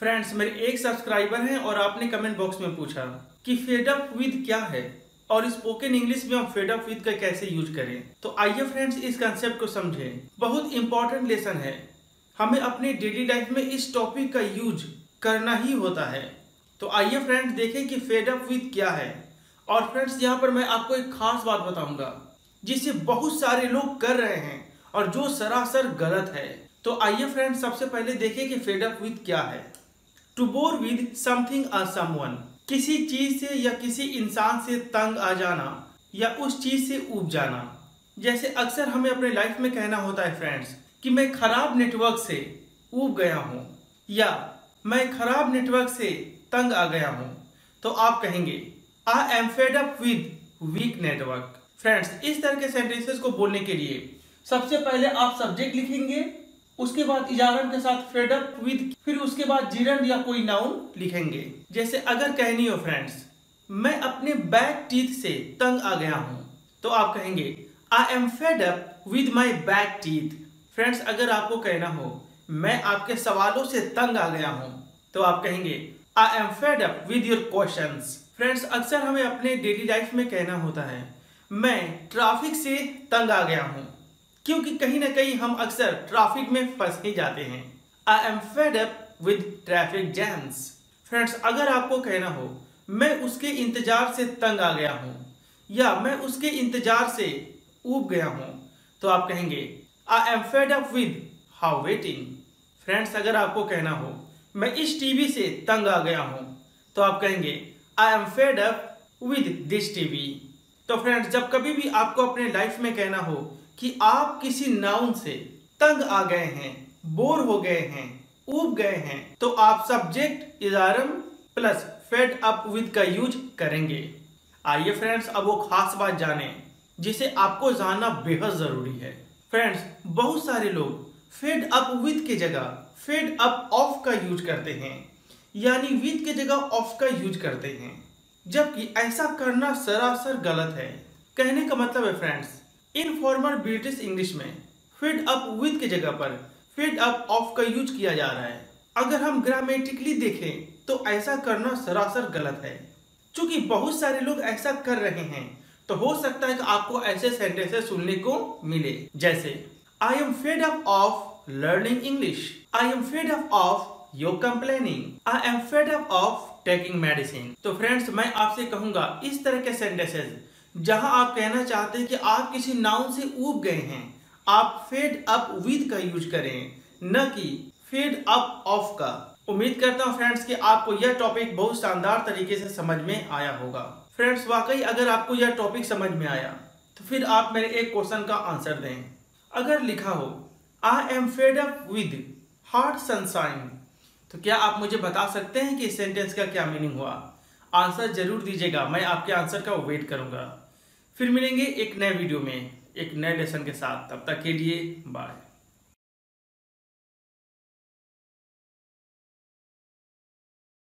Friends मेरे एक subscriber हैं और आपने कमेंट बॉक्स में पूछा कि फेड अप विद क्या है और स्पोकन इंग्लिश में हम फेड अप विद का कैसे यूज करें। तो आइए फ्रेंड्स इस कंसेप्ट को समझें। बहुत इंपॉर्टेंट लेसन है, हमें अपने डेली लाइफ में इस टॉपिक का यूज करना ही होता है। तो आइए फ्रेंड्स देखें कि फेड अप विद क्या है। और फ्रेंड्स यहाँ पर मैं आपको एक खास बात बताऊंगा जिसे बहुत सारे लोग कर रहे हैं और जो सरासर गलत है। तो आइए फ्रेंड्स सबसे पहले देखें कि फेड अप विद क्या है। टू बोर विद समथिंग और समवन, किसी चीज से या किसी इंसान से तंग आ जाना या उस चीज से ऊब जाना। जैसे अक्सर हमें अपने लाइफ में कहना होता है फ्रेंड्स कि मैं खराब नेटवर्क से ऊब गया हूँ या मैं खराब नेटवर्क से तंग आ गया हूँ। तो आप कहेंगे I am fed up with weak network. Friends इस तरह के सेंटेंसेस को बोलने के लिए सबसे पहले आप सब्जेक्ट लिखेंगे, उसके बाद इजारम के साथ फेड अप विद, फिर उसके बाद जीरन या कोई नाउन लिखेंगे। जैसे अगर कहनी हो फ्रेंड्स मैं अपने बैक टीथ से तंग आ गया हूँ तो आप कहेंगे I am fed up with my back teeth. Friends अगर आपको कहना हो मैं आपके सवालों से तंग आ गया हूँ तो आप कहेंगे I am fed up with your questions. Friends अक्सर हमें अपने डेली लाइफ में कहना होता है मैं ट्रैफिक से तंग आ गया हूँ, क्योंकि कहीं ना कहीं हम अक्सर ट्रैफिक में फंस ही जाते हैं। I am fed up with traffic jams. Friends अगर आपको कहना हो मैं उसके इंतजार से तंग आ गया हूँ या मैं उसके इंतजार से ऊब गया हूँ तो आप कहेंगे I am fed up with how waiting. Friends अगर आपको कहना हो मैं इस टीवी से तंग आ गया हूँ तो आप कहेंगे I am fed up with this TV. तो फ्रेंड्स जब कभी भी आपको अपने लाइफ में कहना हो कि आप किसी नाउन से तंग आ गए हैं, बोर हो गए हैं, ऊब गए हैं, तो आप subject is are am plus fed up with का यूज करेंगे। आइए फ्रेंड्स अब वो खास बात जानें जिसे आपको जानना बेहद जरूरी है। फ्रेंड्स बहुत सारे लोग फेड अप विद की जगह फेड अप ऑफ का यूज करते हैं, यानी विद की जगह ऑफ का यूज करते हैं, जबकि ऐसा करना सरासर गलत है। कहने का मतलब है फ्रेंड्स इनफॉर्मल ब्रिटिश इंग्लिश में फेड अप विद के जगह पर फेड अप ऑफ का यूज किया जा रहा है। अगर हम ग्रामेटिकली देखें तो ऐसा करना सरासर गलत है। चूंकि बहुत सारे लोग ऐसा कर रहे हैं तो हो सकता है कि आपको ऐसे सेंटेंसेस सुनने को मिले, जैसे I am fed up of learning English, I am fed up of your complaining, I am fed up of taking medicine. तो फ्रेंड्स मैं आपसे कहूंगा इस तरह के सेंटेंसेस जहां आप कहना चाहते हैं कि आप किसी नाउन से ऊब गए हैं, आप फेड अप विद का यूज करें, न कि फेड अप ऑफ का। उम्मीद करता हूं फ्रेंड्स कि आपको यह टॉपिक बहुत शानदार तरीके से समझ में आया होगा। फ्रेंड्स वाकई अगर आपको यह टॉपिक समझ में आया तो फिर आप मेरे एक क्वेश्चन का आंसर दें। अगर लिखा हो I am fed up with hot sunshine, तो क्या आप मुझे बता सकते हैं कि इस सेंटेंस का क्या मीनिंग हुआ? आंसर जरूर दीजिएगा, मैं आपके आंसर का वेट करूंगा। फिर मिलेंगे एक नए वीडियो में एक नए लेसन के साथ, तब तक के लिए बाय।